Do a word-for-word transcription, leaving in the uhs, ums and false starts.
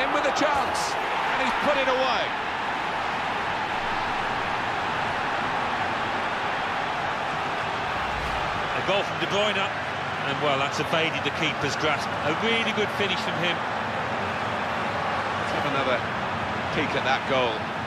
in with a chance, and he's put it away. A goal from De Bruyne, and well, that's evaded the keeper's grasp. A really good finish from him. Let's have another peek at that goal.